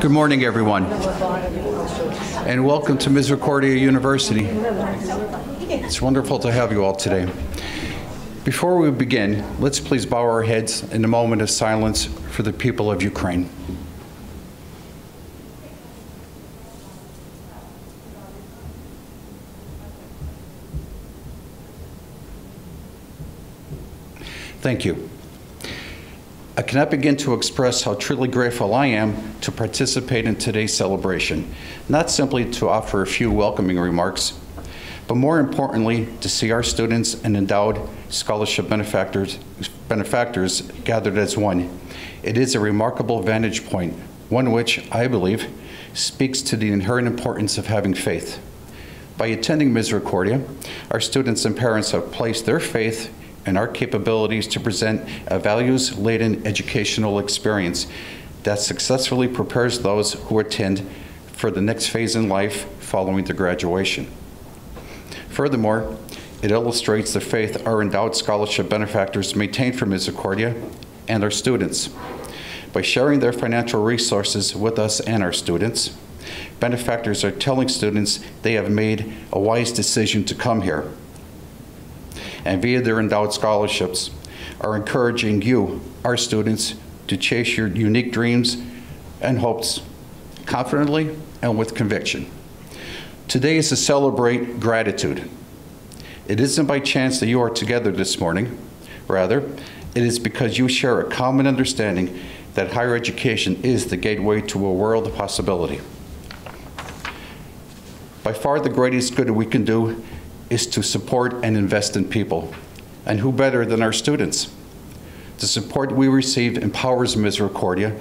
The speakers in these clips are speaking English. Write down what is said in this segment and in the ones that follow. Good morning, everyone, and welcome to Misericordia University. It's wonderful to have you all today. Before we begin, let's please bow our heads in a moment of silence for the people of Ukraine. Thank you. I cannot begin to express how truly grateful I am to participate in today's celebration, not simply to offer a few welcoming remarks, but more importantly, to see our students and endowed scholarship benefactors gathered as one. It is a remarkable vantage point, one which I believe speaks to the inherent importance of having faith. By attending Misericordia, our students and parents have placed their faith and our capabilities to present a values-laden educational experience that successfully prepares those who attend for the next phase in life following their graduation. Furthermore, it illustrates the faith our endowed scholarship benefactors maintain for Misericordia and our students. By sharing their financial resources with us and our students, benefactors are telling students they have made a wise decision to come here, and via their endowed scholarships, are encouraging you, our students, to chase your unique dreams and hopes confidently and with conviction. Today is to celebrate gratitude. It isn't by chance that you are together this morning. Rather, it is because you share a common understanding that higher education is the gateway to a world of possibility. By far the greatest good we can do is to support and invest in people. And who better than our students? The support we receive empowers Misericordia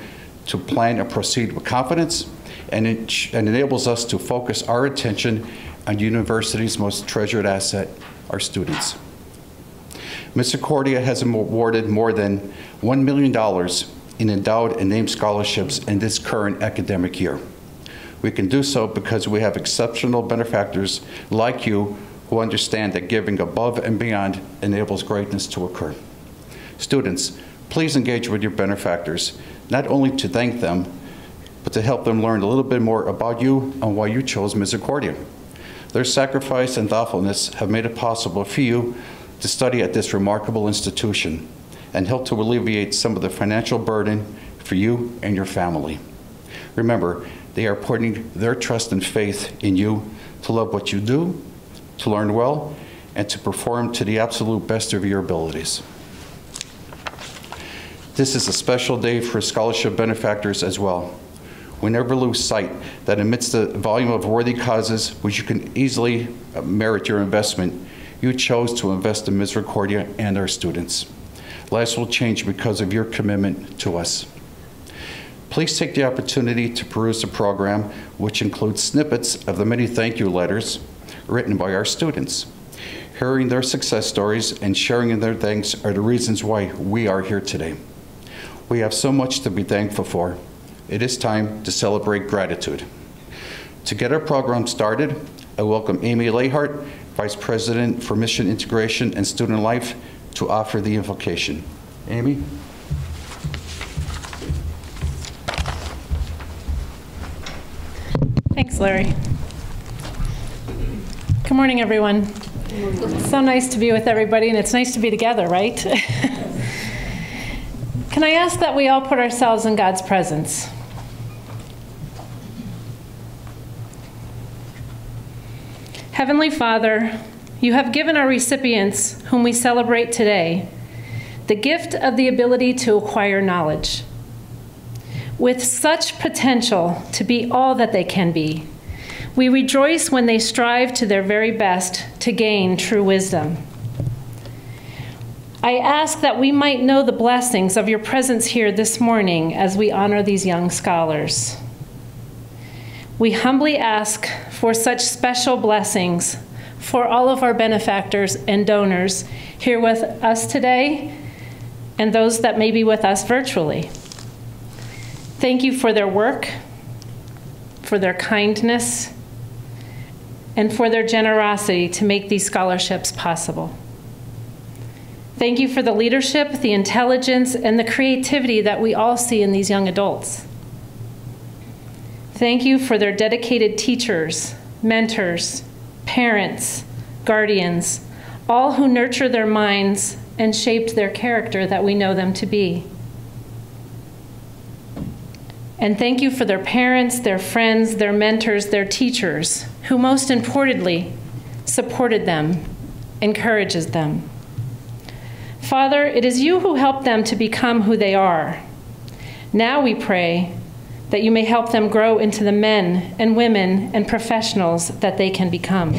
to plan and proceed with confidence, and enables us to focus our attention on university's most treasured asset, our students. Misericordia has awarded more than $1 million in endowed and named scholarships in this current academic year. We can do so because we have exceptional benefactors like you who understand that giving above and beyond enables greatness to occur. Students, please engage with your benefactors, not only to thank them, but to help them learn a little bit more about you and why you chose Misericordia. Their sacrifice and thoughtfulness have made it possible for you to study at this remarkable institution and help to alleviate some of the financial burden for you and your family. Remember, they are putting their trust and faith in you to love what you do, to learn well, and to perform to the absolute best of your abilities. This is a special day for scholarship benefactors as well. We never lose sight that amidst the volume of worthy causes which you can easily merit your investment, you chose to invest in Misericordia and our students. Lives will change because of your commitment to us. Please take the opportunity to peruse the program, which includes snippets of the many thank you letters written by our students. Hearing their success stories and sharing in their thanks are the reasons why we are here today. We have so much to be thankful for. It is time to celebrate gratitude. To get our program started, I welcome Amy Layhart, Vice President for Mission Integration and Student Life, to offer the invocation. Amy? Thanks, Larry. Good morning, everyone. Good morning. It's so nice to be with everybody, and it's nice to be together, right? Can I ask that we all put ourselves in God's presence? Heavenly Father, you have given our recipients, whom we celebrate today, the gift of the ability to acquire knowledge, with such potential to be all that they can be. We rejoice when they strive to their very best to gain true wisdom. I ask that we might know the blessings of your presence here this morning as we honor these young scholars. We humbly ask for such special blessings for all of our benefactors and donors here with us today and those that may be with us virtually. Thank you for their work, for their kindness, and for their generosity to make these scholarships possible. Thank you for the leadership, the intelligence, and the creativity that we all see in these young adults. Thank you for their dedicated teachers, mentors, parents, guardians, all who nurture their minds and shaped their character that we know them to be. And thank you for their parents, their friends, their mentors, their teachers, who most importantly supported them, encourages them. Father, it is you who help them to become who they are. Now we pray that you may help them grow into the men and women and professionals that they can become.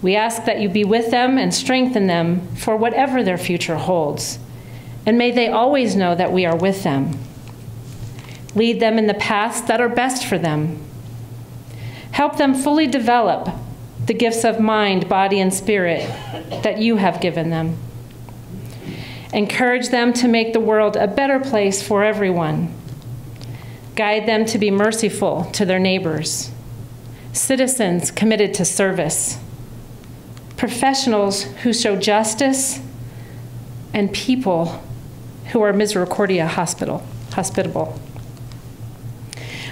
We ask that you be with them and strengthen them for whatever their future holds. And may they always know that we are with them. Lead them in the paths that are best for them. Help them fully develop the gifts of mind, body, and spirit that you have given them. Encourage them to make the world a better place for everyone. Guide them to be merciful to their neighbors, citizens committed to service, professionals who show justice, and people who are Misericordia hospitable.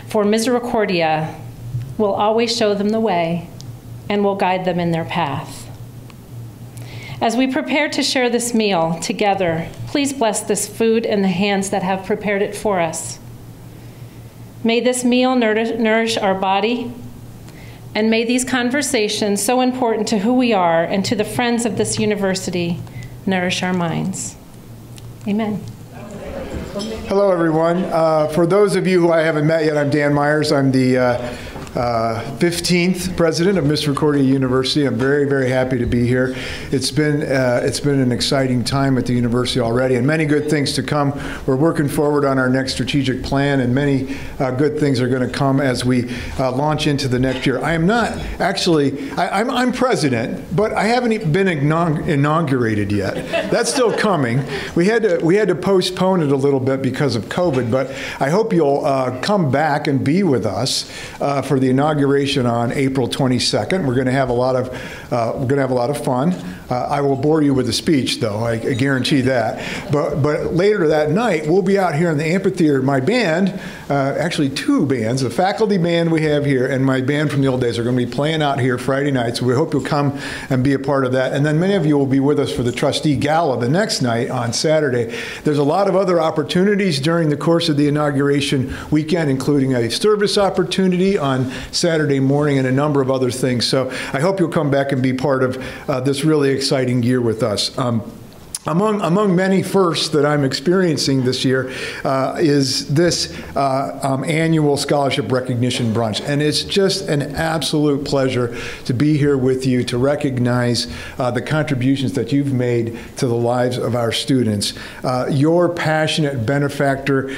For Misericordia will always show them the way and will guide them in their path. As we prepare to share this meal together, please bless this food and the hands that have prepared it for us. May this meal nourish our body, and may these conversations, so important to who we are and to the friends of this university, nourish our minds. Amen. Hello, everyone. For those of you who I haven't met yet, I'm Dan Myers. I'm the 15th president of Misericordia University. I'm very, very happy to be here. It's been an exciting time at the university already, and many good things to come. We're working forward on our next strategic plan, and many good things are going to come as we launch into the next year. I am not actually, I'm president, but I haven't been inaugurated yet. That's still coming. We had to postpone it a little bit because of COVID, but I hope you'll come back and be with us for the inauguration on April 22nd. We're going to have a lot of fun. I will bore you with a speech, though, I guarantee that. But later that night, we'll be out here in the amphitheater. My band, actually two bands, the faculty band we have here and my band from the old days, are going to be playing out here Friday night. So we hope you'll come and be a part of that. And then many of you will be with us for the trustee gala the next night on Saturday. There's a lot of other opportunities during the course of the inauguration weekend, including a service opportunity on Saturday morning and a number of other things. So I hope you'll come back and be part of this really exciting year with us. Among many firsts that I'm experiencing this year is this annual scholarship recognition brunch. And it's just an absolute pleasure to be here with you to recognize the contributions that you've made to the lives of our students. Your passionate benefactor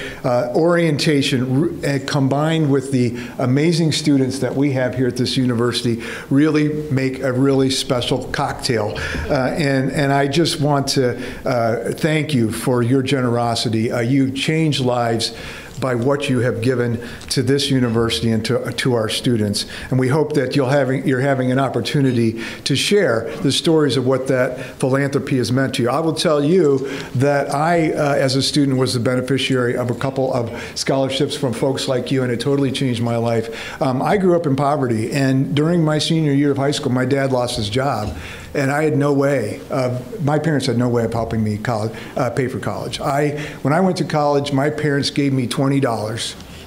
orientation combined with the amazing students that we have here at this university really make a really special cocktail. And I just want to thank you for your generosity. You change lives by what you have given to this university and to our students. And we hope that you're having an opportunity to share the stories of what that philanthropy has meant to you. I will tell you that I, as a student, was the beneficiary of a couple of scholarships from folks like you, and it totally changed my life. I grew up in poverty, and during my senior year of high school, my dad lost his job, and I had no way of, my parents had no way of helping me pay for college. When I went to college, my parents gave me $20.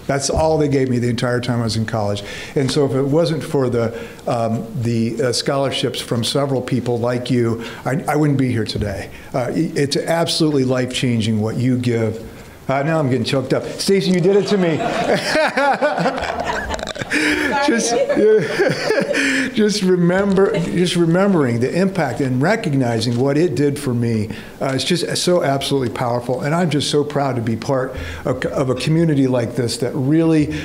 That's all they gave me the entire time I was in college. And so if it wasn't for the scholarships from several people like you, I wouldn't be here today. It's absolutely life-changing what you give. Now I'm getting choked up. Stacy, you did it to me. just remembering the impact and recognizing what it did for me. It's just so absolutely powerful, and I'm just so proud to be part of a community like this that really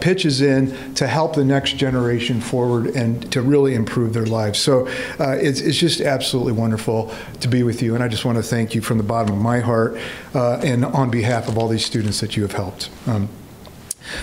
pitches in to help the next generation forward and to really improve their lives. So it's just absolutely wonderful to be with you, and I just want to thank you from the bottom of my heart and on behalf of all these students that you have helped.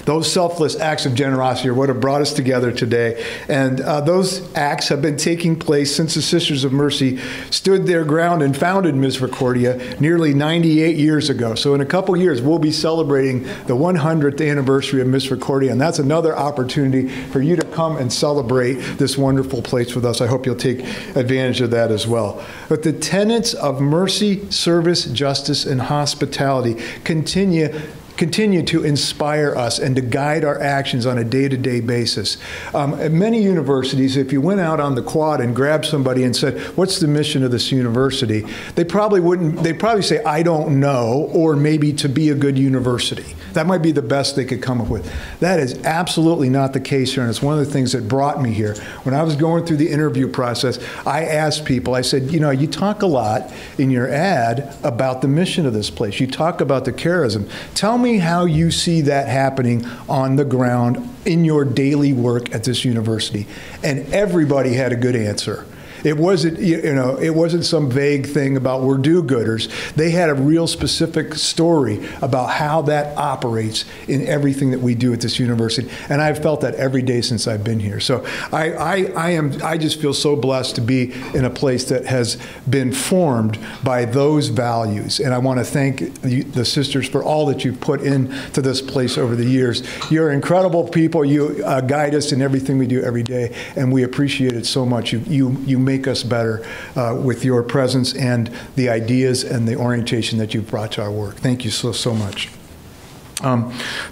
Those selfless acts of generosity are what have brought us together today. And those acts have been taking place since the Sisters of Mercy stood their ground and founded Misericordia nearly 98 years ago. So in a couple years, we'll be celebrating the 100th anniversary of Misericordia. And that's another opportunity for you to come and celebrate this wonderful place with us. I hope you'll take advantage of that as well. But the tenets of mercy, service, justice, and hospitality continue to inspire us and to guide our actions on a day-to-day basis. At many universities, if you went out on the quad and grabbed somebody and said, what's the mission of this university? They'd probably say, I don't know, or maybe to be a good university. That might be the best they could come up with. That is absolutely not the case here, and it's one of the things that brought me here. When I was going through the interview process, I asked people, I said, you know, you talk a lot in your ad about the mission of this place. You talk about the charism. Tell me how you see that happening on the ground in your daily work at this university. And everybody had a good answer. It wasn't some vague thing about we're do-gooders. They had a real specific story about how that operates in everything that we do at this university. And I've felt that every day since I've been here. So I just feel so blessed to be in a place that has been formed by those values. And I want to thank the sisters for all that you've put into this place over the years. You're incredible people. You guide us in everything we do every day. And we appreciate it so much. You make us better with your presence and the ideas and the orientation that you've brought to our work. Thank you so, so much.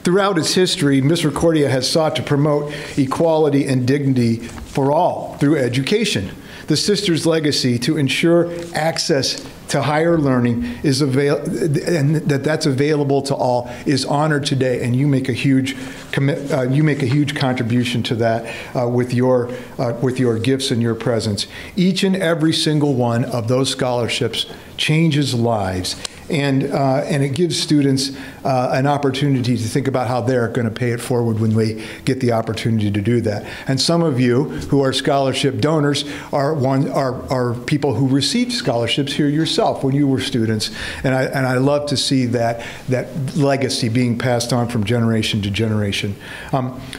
Throughout its history, Misericordia has sought to promote equality and dignity for all through education. The sisters' legacy to ensure access to higher learning is that's available to all is honored today, and you make a huge contribution to that with your gifts and your presence. Each and every single one of those scholarships changes lives, and it gives students an opportunity to think about how they're going to pay it forward when they get the opportunity to do that. And some of you who are scholarship donors are people who received scholarships here yourself when you were students, and I love to see that legacy being passed on from generation to generation.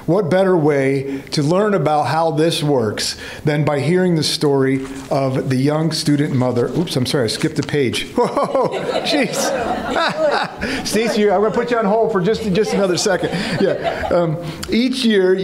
What better way to learn about how this works than by hearing the story of the young student mother? Oops, I'm sorry, I skipped a page. Whoa. Jeez. Stacy, I'm going to put you on hold for just another second. Yeah. Each year,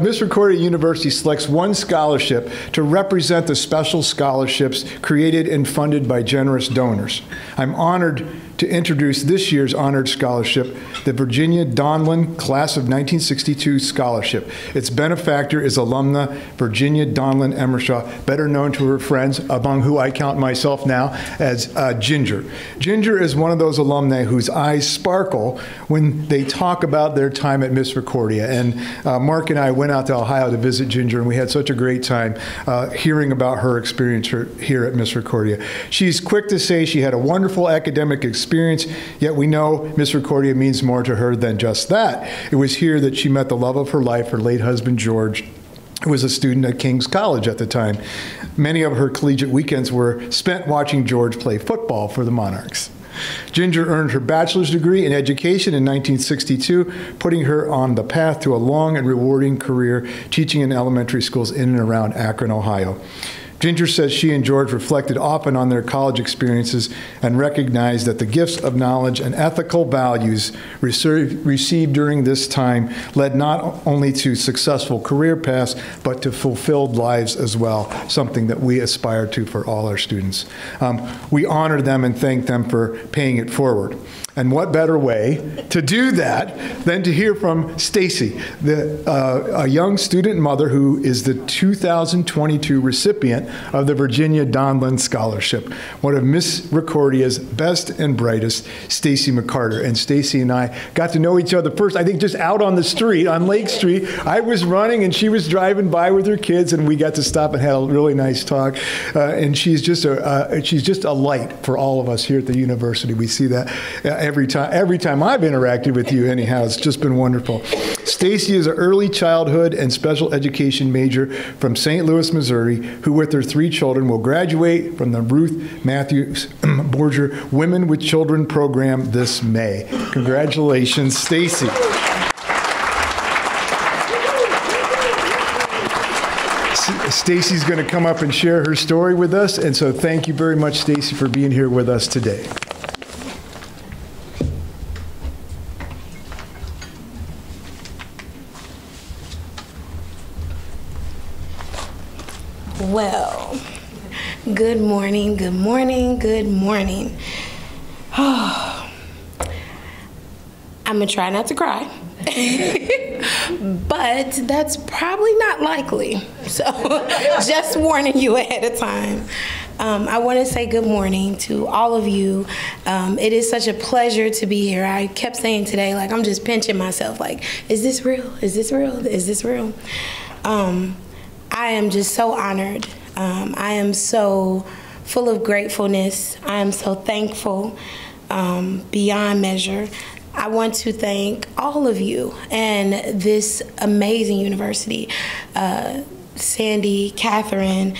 Misericordia University selects one scholarship to represent the special scholarships created and funded by generous donors. I'm honored to introduce this year's honored scholarship, the Virginia Donlan Class of 1962 Scholarship. Its benefactor is alumna Virginia Donlan Emershaw, better known to her friends, among who I count myself now, as Ginger. Ginger is one of those alumni whose eyes sparkle when they talk about their time at Misericordia. And Mark and I went out to Ohio to visit Ginger, and we had such a great time hearing about her experience here at Misericordia. She's quick to say she had a wonderful academic experience, yet we know Misericordia means more to her than just that. It was here that she met the love of her life, her late husband George, who was a student at King's College at the time. Many of her collegiate weekends were spent watching George play football for the Monarchs. Ginger earned her bachelor's degree in education in 1962, putting her on the path to a long and rewarding career teaching in elementary schools in and around Akron, Ohio. Ginger says she and George reflected often on their college experiences and recognized that the gifts of knowledge and ethical values received during this time led not only to successful career paths, but to fulfilled lives as well, something that we aspire to for all our students. We honor them and thank them for paying it forward. And what better way to do that than to hear from Stacy, a young student mother who is the 2022 recipient of the Virginia Donlan Scholarship, one of Misericordia's best and brightest, Stacy McCarter. And Stacy and I got to know each other first, I think just out on the street, on Lake Street. I was running and she was driving by with her kids, and we got to stop and had a really nice talk. And she's just a light for all of us here at the university. We see that. Every time I've interacted with you, anyhow, it's just been wonderful. Stacy is an early childhood and special education major from St. Louis, Missouri, who with her three children will graduate from the Ruth Matthews Borger Women with Children program this May. Congratulations, Stacy. Stacy's going to come up and share her story with us, and so thank you very much, Stacy, for being here with us today. Well, good morning, good morning, good morning. Oh, I'm going to try not to cry. But that's probably not likely, so just warning you ahead of time. I want to say good morning to all of you. It is such a pleasure to be here. I kept saying today, like, I'm just pinching myself, like, is this real? Is this real? Is this real? I am just so honored. I am so full of gratefulness. I am so thankful beyond measure. I want to thank all of you and this amazing university, Sandy, Catherine,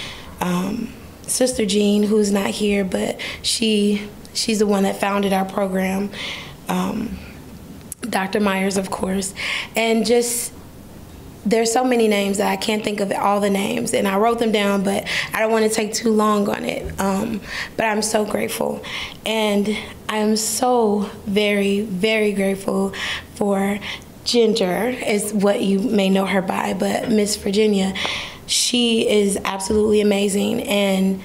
Sister Jean, who's not here, but she's the one that founded our program, Dr. Myers, of course, and just there's so many names that I can't think of all the names, and I wrote them down, but I don't want to take too long on it. But I'm so grateful, and I am so very, very grateful for Ginger, is what you may know her by, but Miss Virginia. She is absolutely amazing, and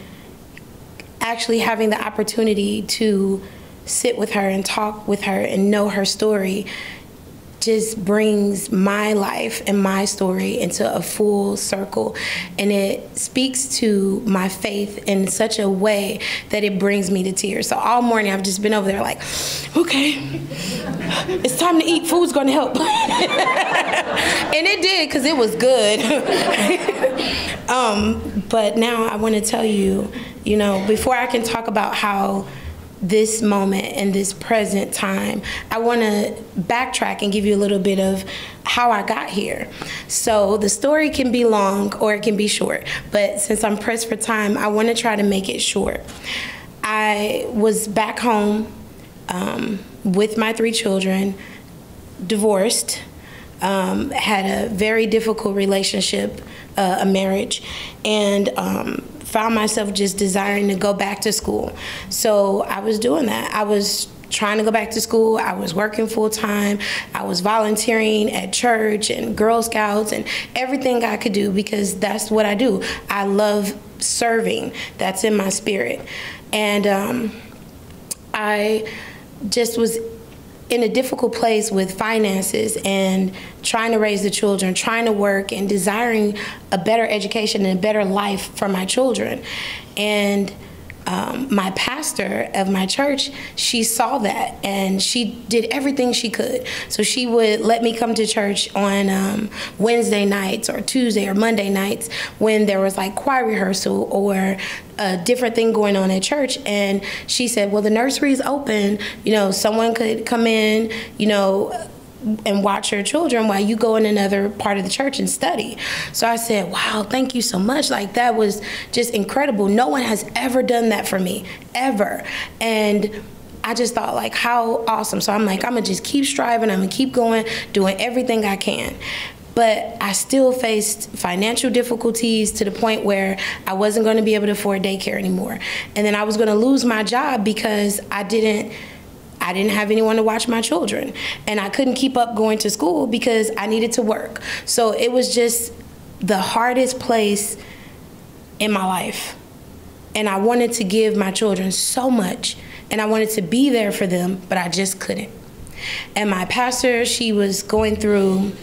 actually having the opportunity to sit with her and talk with her and know her story just brings my life and my story into a full circle. And it speaks to my faith in such a way that it brings me to tears. So all morning I've just been over there like, okay, it's time to eat, food's gonna help. And it did, because it was good. But now I wanna tell you, you know, before I can talk about how this moment and this present time, I want to backtrack and give you a little bit of how I got here. So the story can be long or it can be short, but since I'm pressed for time, I want to try to make it short. I was back home with my three children, divorced, had a very difficult relationship, a marriage, and found myself just desiring to go back to school. So I was doing that. I was trying to go back to school. I was working full time. I was volunteering at church and Girl Scouts and everything I could do, because that's what I do. I love serving. That's in my spirit. And I just was in a difficult place with finances and trying to raise the children, trying to work and desiring a better education and a better life for my children. And my pastor of my church, she saw that and she did everything she could. So she would let me come to church on Wednesday nights or Tuesday or Monday nights when there was like choir rehearsal or a different thing going on at church. And she said, well, the nursery is open, you know, someone could come in, you know, and watch your children while you go in another part of the church and study. So I said, wow, thank you so much. Like, that was just incredible. No one has ever done that for me, ever. And I just thought, like, how awesome. So I'm like, I'm gonna just keep striving. I'm gonna keep going, doing everything I can. But I still faced financial difficulties to the point where I wasn't gonna be able to afford daycare anymore. And then I was gonna lose my job because I didn't have anyone to watch my children, and I couldn't keep up going to school because I needed to work. So it was just the hardest place in my life. And I wanted to give my children so much, and I wanted to be there for them, but I just couldn't. And my pastor, she was going through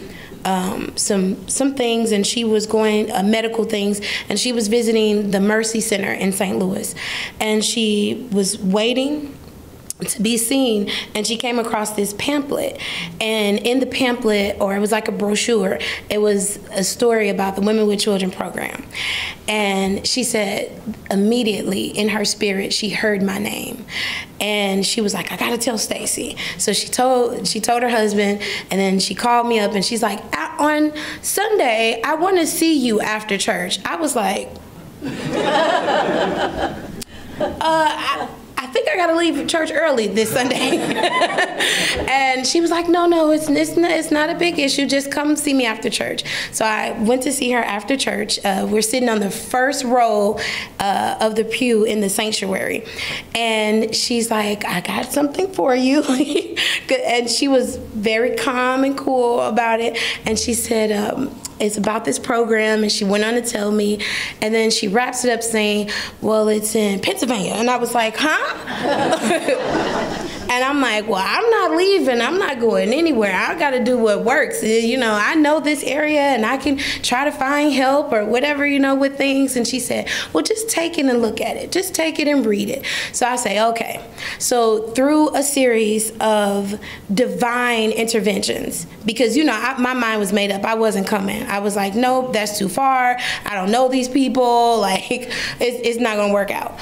some things, and she was going medical things, and she was visiting the Mercy Center in St. Louis, and she was waiting to be seen, and she came across this pamphlet. And in the pamphlet, or it was like a brochure, it was a story about the Women with Children program. And she said immediately in her spirit she heard my name, and she was like, I gotta tell Stacy. So she told her husband, and then she called me up and she's like, on Sunday I want to see you after church. I was like, I think I gotta leave church early this Sunday. And she was like, no, it's not a big issue. Just come see me after church. So I went to see her after church. We're sitting on the first row of the pew in the sanctuary. And she's like, I got something for you. And she was very calm and cool about it. And she said, it's about this program, and she went on to tell me, and then she wraps it up saying, well, it's in Pennsylvania. And I was like, huh? And I'm like, well, I'm not leaving. I'm not going anywhere. I got to do what works. You know, I know this area, and I can try to find help or whatever, you know, with things. And she said, well, just take it and look at it. Just take it and read it. So I say, okay. So through a series of divine interventions, because, you know, my mind was made up. I wasn't coming. I was like, nope, that's too far. I don't know these people. Like, it's not going to work out.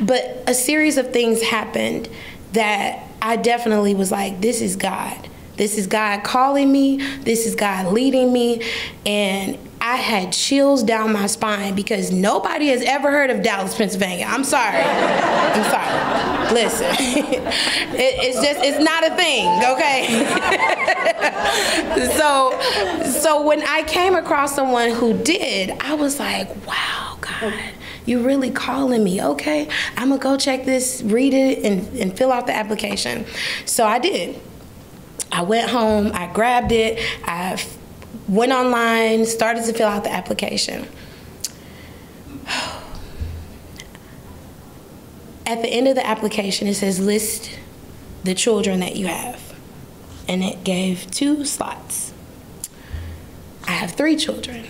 But a series of things happened that I definitely was like, this is God. This is God calling me. This is God leading me. And I had chills down my spine because nobody has ever heard of Dallas, Pennsylvania. I'm sorry. I'm sorry. Listen, it's not a thing, okay? So when I came across someone who did, I was like, wow, God. You're really calling me, okay? I'm gonna go check this, read it, and fill out the application. So I did. I went home, I grabbed it, I went online, started to fill out the application. At the end of the application, it says, list the children that you have. And it gave 2 slots. I have 3 children.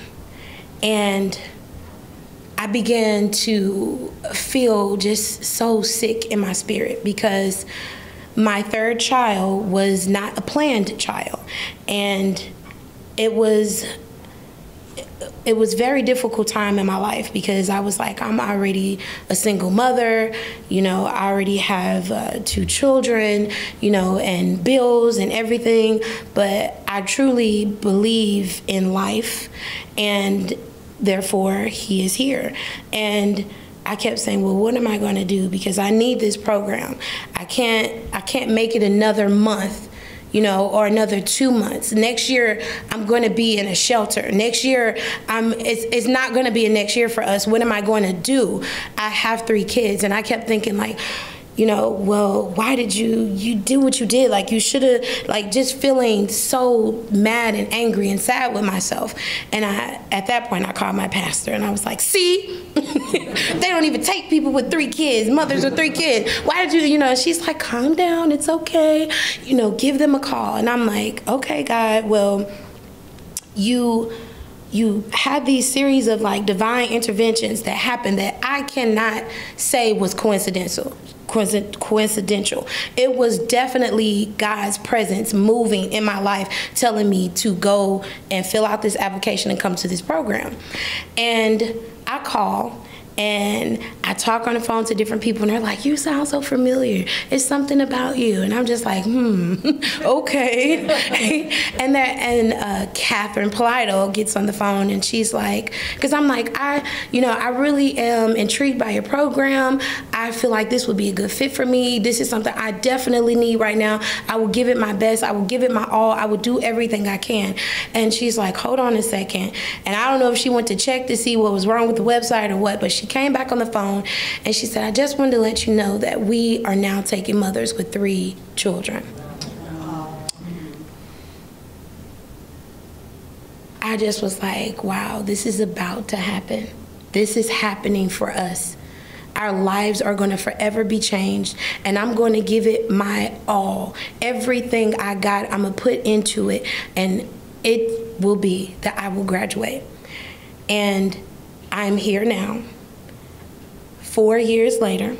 And I began to feel just so sick in my spirit because my 3rd child was not a planned child. And it was very difficult time in my life because I was like, I'm already a single mother, you know, I already have 2 children, you know, and bills and everything. But I truly believe in life, and therefore He is here. And I kept saying, well, what am I going to do? Because I need this program. I can't make it another month, you know, or another 2 months. Next year, I'm going to be in a shelter. Next year, it's not going to be a next year for us. What am I going to do? I have 3 kids. And I kept thinking, like, you know, well, why did you do what you did? Like, you should have, like, just feeling so mad and angry and sad with myself. And at that point, I called my pastor, and I was like, see, they don't even take people with 3 kids, mothers with 3 kids. Why did you know? She's like, calm down, it's okay. You know, give them a call. And I'm like, okay, God, well, you had these series of, like, divine interventions that happened that I cannot say was coincidental. It was definitely God's presence moving in my life, telling me to go and fill out this application and come to this program. And I call, and I talk on the phone to different people, and they're like, you sound so familiar. It's something about you. And I'm just like, okay. and Catherine Palaito gets on the phone, and she's like, because I'm like, I really am intrigued by your program. I feel like this would be a good fit for me. This is something I definitely need right now. I will give it my best. I will give it my all. I will do everything I can. And she's like, hold on a second. And I don't know if she went to check to see what was wrong with the website or what, but she came back on the phone, and she said, I just wanted to let you know that we are now taking mothers with 3 children. I just was like, wow, this is about to happen. This is happening for us. Our lives are going to forever be changed, and I'm going to give it my all. Everything I got, I'm going to put into it, and it will be that I will graduate. And I'm here now, 4 years later,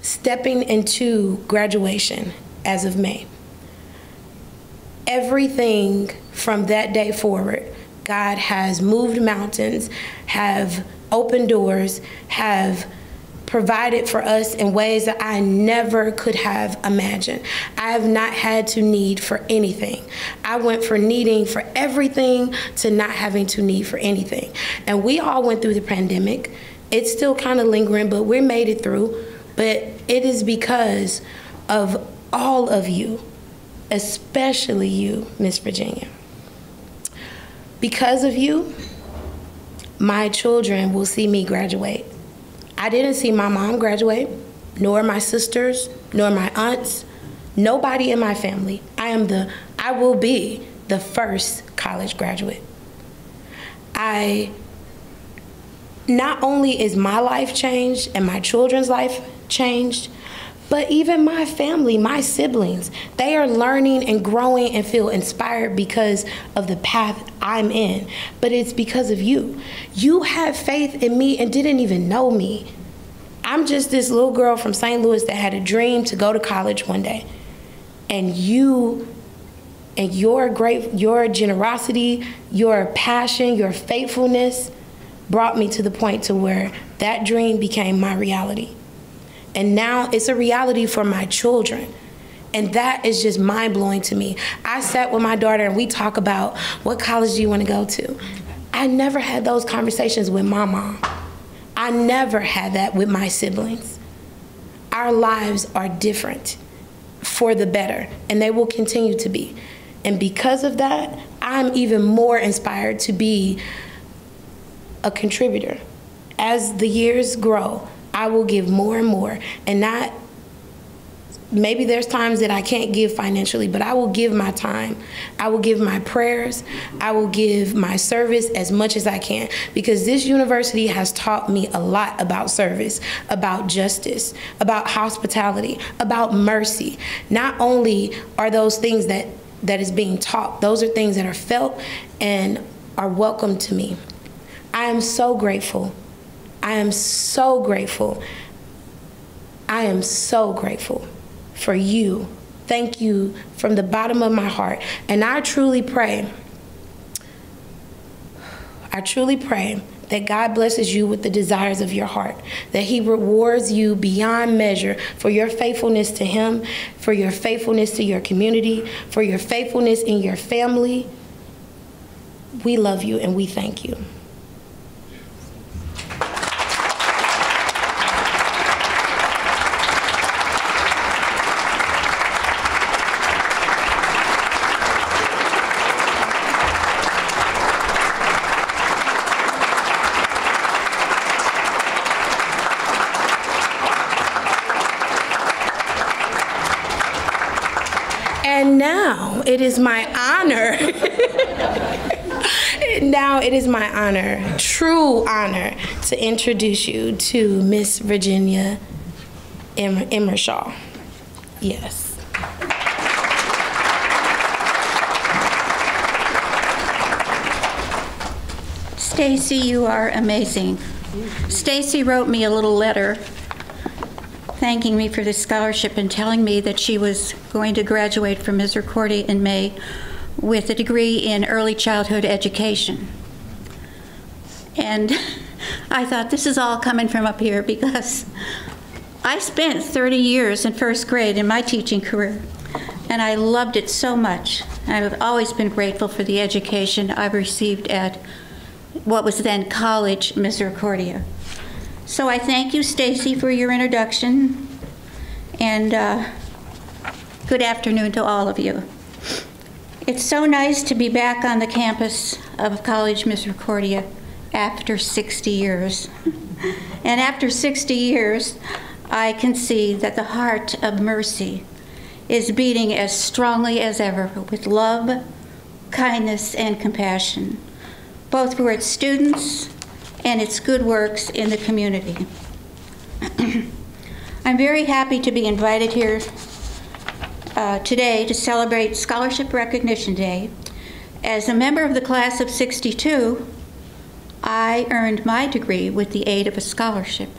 stepping into graduation as of May. Everything from that day forward, God has moved mountains, have opened doors, have provided for us in ways that I never could have imagined. I have not had to need for anything. I went from needing for everything to not having to need for anything. And we all went through the pandemic. It's still kind of lingering, but we made it through. But it is because of all of you, especially you, Miss Virginia. Because of you, my children will see me graduate. I didn't see my mom graduate, nor my sisters, nor my aunts, nobody in my family. I will be the first college graduate. Not only is my life changed and my children's life changed, but even my family, my siblings, they are learning and growing and feel inspired because of the path I'm in. But it's because of you. You had faith in me and didn't even know me. I'm just this little girl from St. Louis that had a dream to go to college one day. And you and your generosity, your passion, your faithfulness brought me to the point to where that dream became my reality. And now it's a reality for my children. And that is just mind-blowing to me. I sat with my daughter and we talk about, what college do you want to go to? I never had those conversations with my mom. I never had that with my siblings. Our lives are different for the better, and they will continue to be. And because of that, I'm even more inspired to be a contributor. As the years grow, I will give more and more, and not, maybe there's times that I can't give financially, but I will give my time. I will give my prayers. I will give my service as much as I can, because this university has taught me a lot about service, about justice, about hospitality, about mercy. Not only are those things that is being taught, those are things that are felt and are welcome to me. I am so grateful. I am so grateful. I am so grateful for you. Thank you from the bottom of my heart. And I truly pray that God blesses you with the desires of your heart, that he rewards you beyond measure for your faithfulness to him, for your faithfulness to your community, for your faithfulness in your family. We love you and we thank you. It is my honor, now it is my honor, true honor, to introduce you to Miss Virginia Emershaw. Yes. Stacy, you are amazing. Stacy wrote me a little letter thanking me for the scholarship and telling me that she was going to graduate from Misericordia in May with a degree in early childhood education. And I thought, this is all coming from up here, because I spent 30 years in first grade in my teaching career, and I loved it so much. I've always been grateful for the education I've received at what was then College Misericordia. So I thank you, Stacy, for your introduction, and good afternoon to all of you. It's so nice to be back on the campus of College Misericordia after 60 years. And after 60 years, I can see that the heart of mercy is beating as strongly as ever with love, kindness, and compassion, both for its students and its good works in the community. I'm very happy to be invited here today to celebrate Scholarship Recognition Day. As a member of the class of '62, I earned my degree with the aid of a scholarship.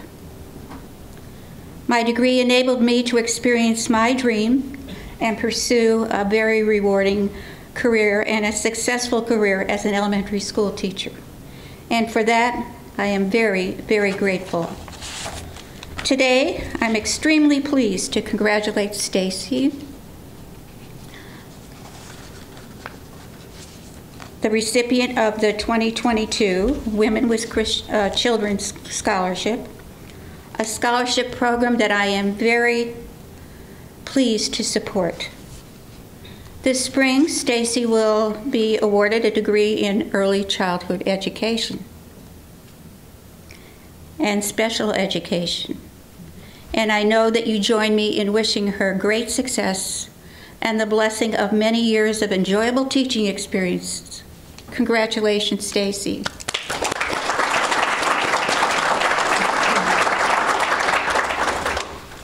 My degree enabled me to experience my dream and pursue a very rewarding career and a successful career as an elementary school teacher. And for that, I am very, very grateful. Today, I'm extremely pleased to congratulate Stacy the recipient of the 2022 Women with Children Scholarship, a scholarship program that I am very pleased to support. This spring, Stacy will be awarded a degree in early childhood education and special education. And I know that you join me in wishing her great success and the blessing of many years of enjoyable teaching experiences. Congratulations, Stacy.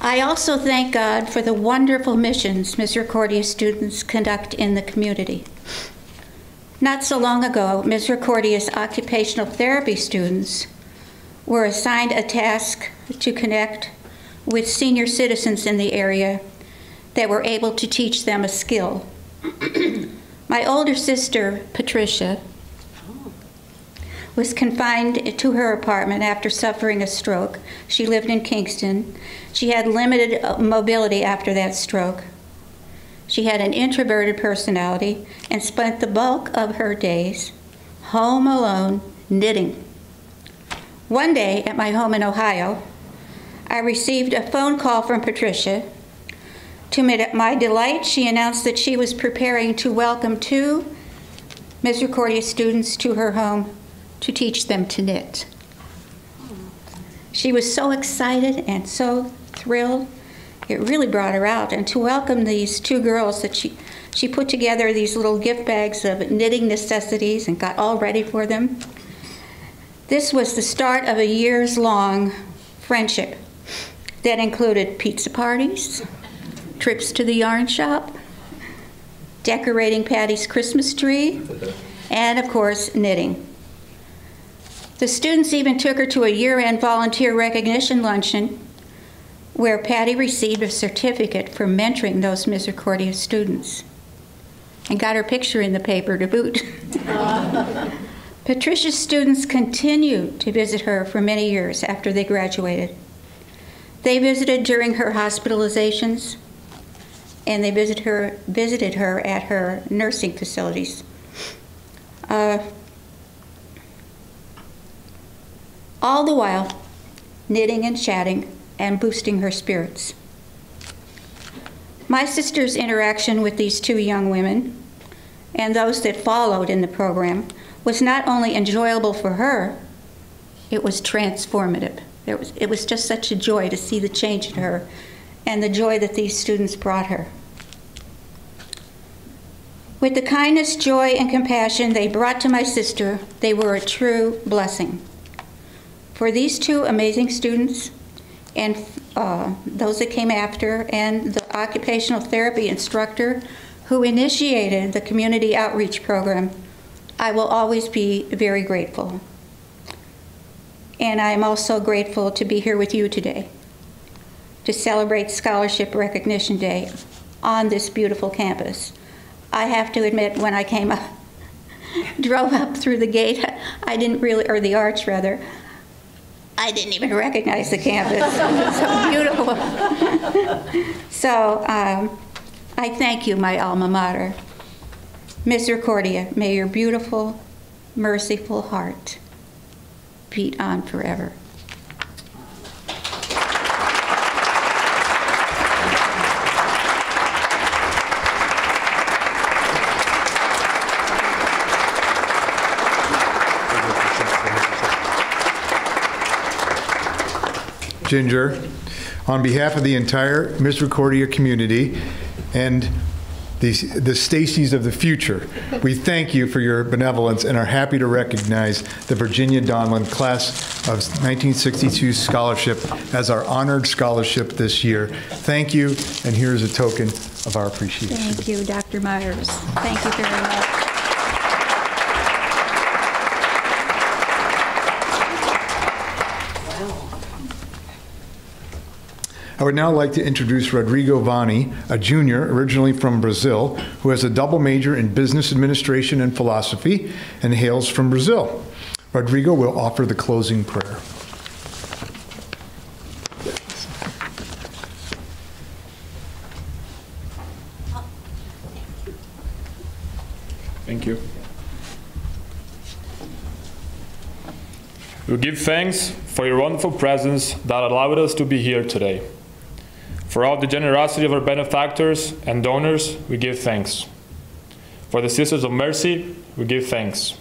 I also thank God for the wonderful missions Misericordia students conduct in the community. Not so long ago, Misericordia's occupational therapy students were assigned a task to connect with senior citizens in the area that were able to teach them a skill. My older sister, Patricia, was confined to her apartment after suffering a stroke. She lived in Kingston. She had limited mobility after that stroke. She had an introverted personality and spent the bulk of her days home alone knitting. One day at my home in Ohio, I received a phone call from Patricia. To my delight, she announced that she was preparing to welcome 2 Misericordia students to her home to teach them to knit. She was so excited and so thrilled. It really brought her out. And to welcome these 2 girls, that she put together these little gift bags of knitting necessities and got all ready for them. This was the start of a years-long friendship that included pizza parties, trips to the yarn shop, decorating Patty's Christmas tree, and of course, knitting. The students even took her to a year-end volunteer recognition luncheon where Patty received a certificate for mentoring those Misericordia students and got her picture in the paper to boot. Patricia's students continued to visit her for many years after they graduated. They visited during her hospitalizations, and they visited her at her nursing facilities. All the while, knitting and chatting and boosting her spirits. My sister's interaction with these 2 young women and those that followed in the program was not only enjoyable for her, it was transformative. It was just such a joy to see the change in her and the joy that these students brought her. With the kindness, joy, and compassion they brought to my sister, they were a true blessing. For these 2 amazing students and those that came after, and the occupational therapy instructor who initiated the community outreach program, I will always be very grateful. And I am also grateful to be here with you today to celebrate Scholarship Recognition Day on this beautiful campus. I have to admit, when I came up, drove up through the gate, I didn't really, or the arch rather, I didn't even recognize the campus. It was so beautiful. So I thank you, my alma mater. Misericordia, may your beautiful, merciful heart beat on forever. Ginger, on behalf of the entire Misericordia community and the Stacys of the future, we thank you for your benevolence and are happy to recognize the Virginia Donlan Class of 1962 Scholarship as our honored scholarship this year. Thank you, and here's a token of our appreciation. Thank you, Dr. Myers. Thank you very much. I would now like to introduce Rodrigo Vani, a junior originally from Brazil, who has a double major in business administration and philosophy and hails from Brazil. Rodrigo will offer the closing prayer. Thank you. We give thanks for your wonderful presence that allowed us to be here today. For all the generosity of our benefactors and donors, we give thanks. For the Sisters of Mercy, we give thanks.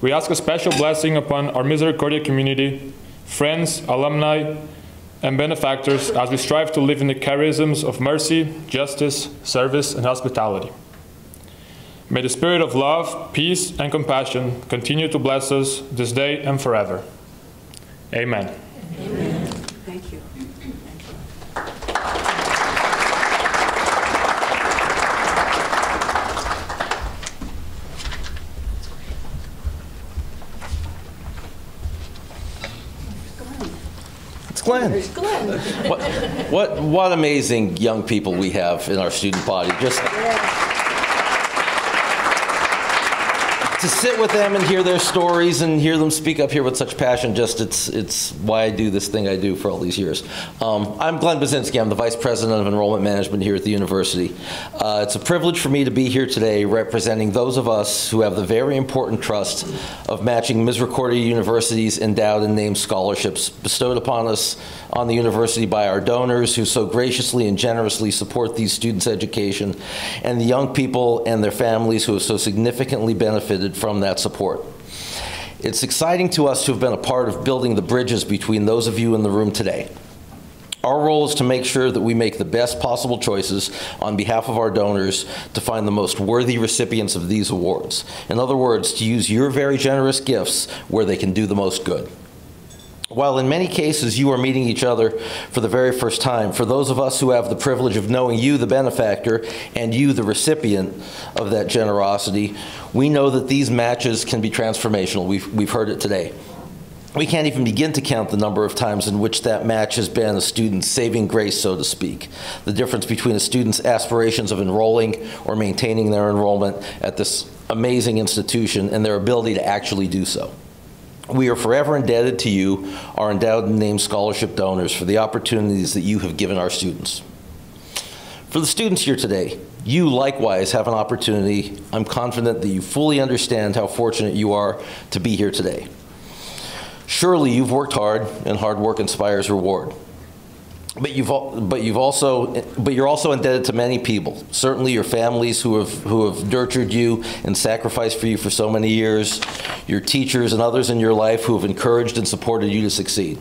We ask a special blessing upon our Misericordia community, friends, alumni, and benefactors as we strive to live in the charisms of mercy, justice, service, and hospitality. May the spirit of love, peace, and compassion continue to bless us this day and forever. Amen. Amen. Thank you. It's Glenn. It's Glenn. What amazing young people we have in our student body. Just. Yeah. To sit with them and hear their stories and hear them speak up here with such passion, just it's why I do this thing I do for all these years. I'm Glenn Bezinski. I'm the Vice President of Enrollment Management here at the university. It's a privilege for me to be here today representing those of us who have the very important trust of matching Misericordia University's endowed and named scholarships bestowed upon us on the university by our donors who so graciously and generously support these students' education and the young people and their families who have so significantly benefited from that support. It's exciting to us to have been a part of building the bridges between those of you in the room today. Our role is to make sure that we make the best possible choices on behalf of our donors to find the most worthy recipients of these awards. In other words, to use your very generous gifts where they can do the most good. While in many cases you are meeting each other for the very first time, for those of us who have the privilege of knowing you, the benefactor, and you, the recipient of that generosity, we know that these matches can be transformational. We've heard it today. We can't even begin to count the number of times in which that match has been a student's saving grace, so to speak. The difference between a student's aspirations of enrolling or maintaining their enrollment at this amazing institution and their ability to actually do so. We are forever indebted to you, our endowed and named scholarship donors, for the opportunities that you have given our students. For the students here today, you likewise have an opportunity. I'm confident that you fully understand how fortunate you are to be here today. Surely you've worked hard, and hard work inspires reward. But you're also indebted to many people. Certainly your families who have nurtured you and sacrificed for you for so many years, your teachers and others in your life who have encouraged and supported you to succeed.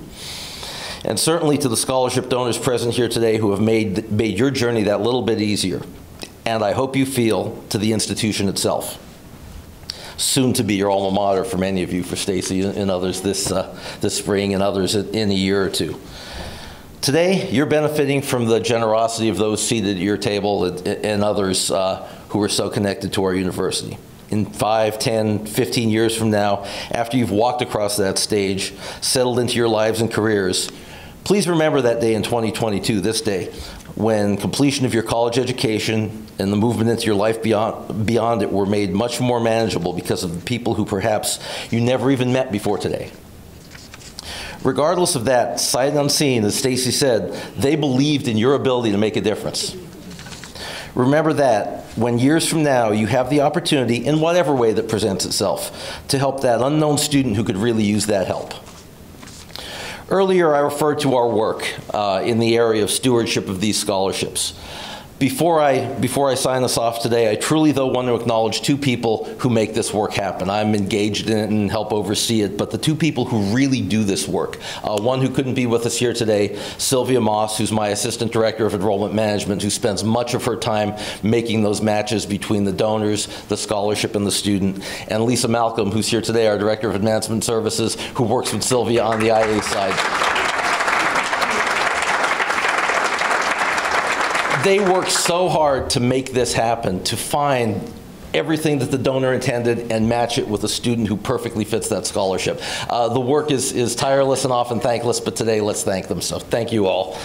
And certainly to the scholarship donors present here today who have made your journey that little bit easier. And I hope you feel to the institution itself. Soon to be your alma mater for many of you, for Stacy and others this spring and others in a year or two. Today, you're benefiting from the generosity of those seated at your table and others who are so connected to our university. In 5, 10, 15 years from now, after you've walked across that stage, settled into your lives and careers, please remember that day in 2022, this day, when completion of your college education and the movement into your life beyond it were made much more manageable because of the people who perhaps you never even met before today. Regardless of that, sight unseen, as Stacy said, they believed in your ability to make a difference. Remember that when years from now you have the opportunity, in whatever way that presents itself, to help that unknown student who could really use that help. Earlier I referred to our work in the area of stewardship of these scholarships. Before I sign us off today, I truly, though, want to acknowledge two people who make this work happen. I'm engaged in it and help oversee it, but the two people who really do this work, one who couldn't be with us here today, Sylvia Moss, who's my Assistant Director of Enrollment Management, who spends much of her time making those matches between the donors, the scholarship, and the student, and Lisa Malcolm, who's here today, our Director of Advancement Services, who works with Sylvia on the IA side. They work so hard to make this happen, to find everything that the donor intended and match it with a student who perfectly fits that scholarship. The work is tireless and often thankless, but today let's thank them. So thank you all.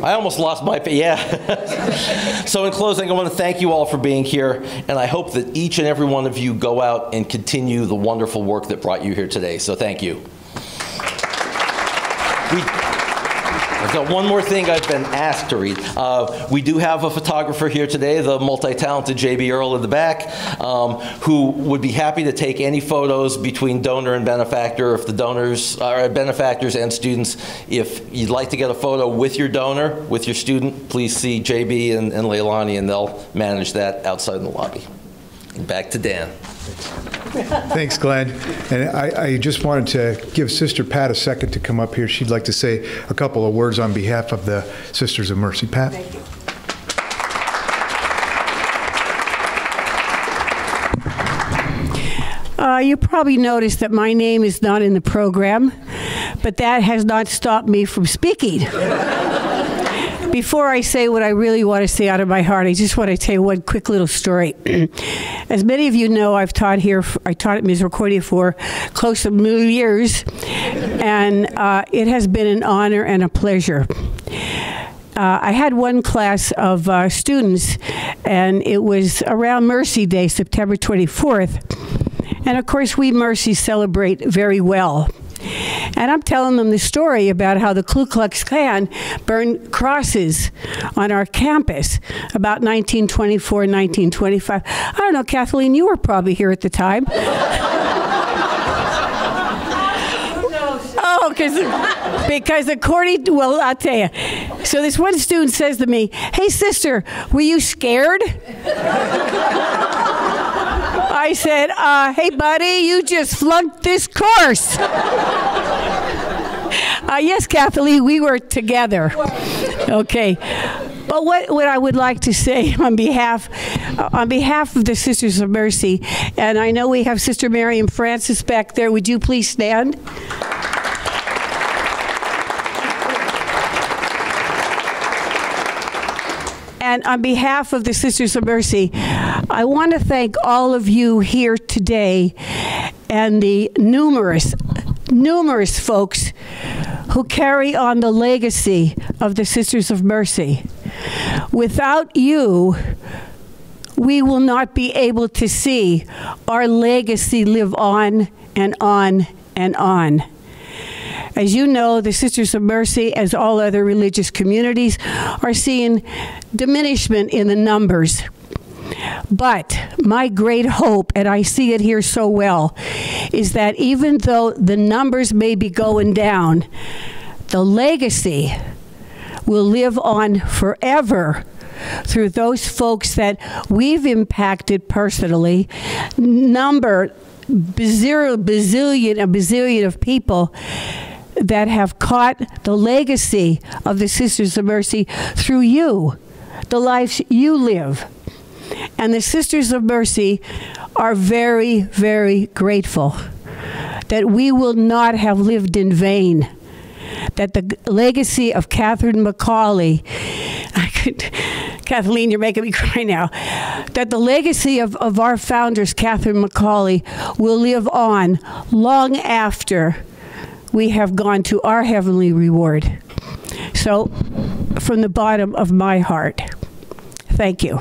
I almost lost my, yeah. So in closing, I want to thank you all for being here, and I hope that each and every one of you go out and continue the wonderful work that brought you here today. So thank you. I've got one more thing I've been asked to read. We do have a photographer here today, the multi-talented J. B. Earl in the back, who would be happy to take any photos between donor and benefactor if the donors are benefactors and students. If you'd like to get a photo with your donor, with your student, please see J. B. and Leilani, and they'll manage that outside in the lobby. And back to Dan. Thanks, Glenn. And I just wanted to give Sister Pat a second to come up here. She'd like to say a couple of words on behalf of the Sisters of Mercy. Pat. Thank you. You probably noticed that my name is not in the program, but that has not stopped me from speaking. Before I say what I really want to say out of my heart, I just want to tell you one quick little story. As many of you know, I've taught here, I taught at Misericordia for close to 2 years, and it has been an honor and a pleasure. I had one class of students, and it was around Mercy Day, September 24th, and of course we Mercy celebrate very well. And I'm telling them the story about how the Ku Klux Klan burned crosses on our campus about 1924, 1925. I don't know, Kathleen, you were probably here at the time. No, oh, because according to, well, I'll tell you. So this one student says to me, "Hey, sister, were you scared?" I said, "Hey, buddy, you just flunked this course." Yes, Kathleen, we were together. Okay. But what I would like to say on behalf of the Sisters of Mercy, and I know we have Sister Mary and Frances back there. Would you please stand? And on behalf of the Sisters of Mercy, I want to thank all of you here today and the numerous folks who carry on the legacy of the Sisters of Mercy. Without you, we will not be able to see our legacy live on and on and on. As you know, the Sisters of Mercy, as all other religious communities, are seeing diminishment in the numbers. But my great hope, and I see it here so well, is that even though the numbers may be going down, the legacy will live on forever through those folks that we've impacted personally, number a bazillion of people that have caught the legacy of the Sisters of Mercy through you, the lives you live. And the Sisters of Mercy are very, very grateful that we will not have lived in vain, that the legacy of Catherine McAuley, Kathleen, you're making me cry now, that the legacy of our founders, Catherine McAuley, will live on long after we have gone to our heavenly reward. So, from the bottom of my heart, thank you.